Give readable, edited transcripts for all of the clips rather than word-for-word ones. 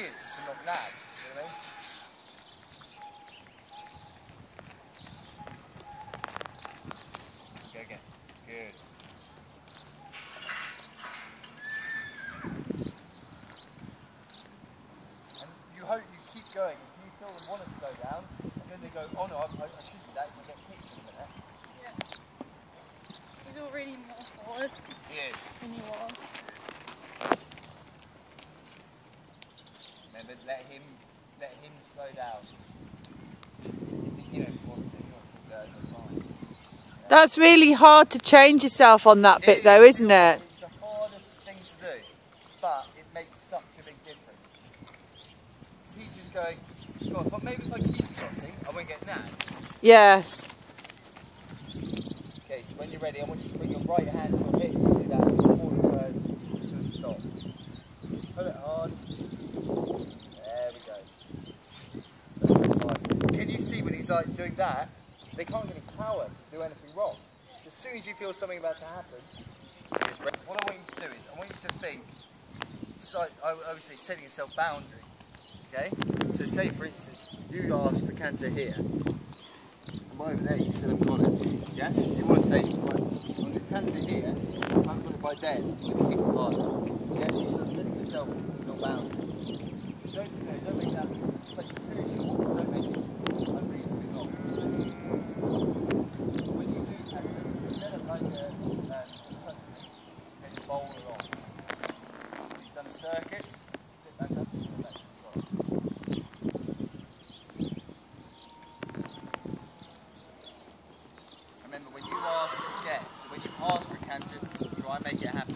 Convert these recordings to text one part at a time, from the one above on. kids, it's not that, you know what I mean? Go again. Good. And you hope you keep going. If you feel them want to slow down, and then they go, oh no, I should do that, so I get kicked in there. Yeah. He's already more forward than you are. Remember, let him slow down. You know, what's fine. That's really hard to change yourself on that bit though, isn't it? It's the hardest thing to do, but it makes such a big difference. She's just going, God, maybe if I keep crossing, I won't get nagged. Yes. Okay, so when you're ready, I want you to bring your right hand to a hip and do that forward turn to a stop. Pull it hard. There we go. Can you see when he's like doing that? They can't get a power to do anything wrong. As soon as you feel something about to happen, what I want you to do is, I want you to think, so I would say setting yourself boundaries, okay? So say for instance, you asked for Kanta here. I'm over there, you said I've got it, yeah? You want to say, right, I'm going to Kanta here, if I haven't got it by then, I'm going to kick it harder. Yeah, so you start setting yourself your boundaries. So don't make that mistake too short, don't make it unreasonably long. When you do that, instead of like a bowl it off. Do some circuit, sit back up and sit back to the top. Remember, when you ask for get, so when you ask for cancer, try and make it happen.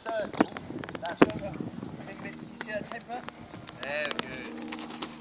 Circle, that's all. I think you see that temper? There, good.